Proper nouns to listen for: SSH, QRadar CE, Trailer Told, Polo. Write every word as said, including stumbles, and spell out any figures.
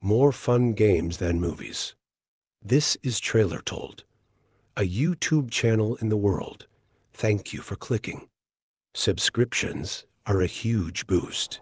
More fun games than movies. This is Trailer Told, a YouTube channel in the world. Thank you for clicking. Subscriptions are a huge boost.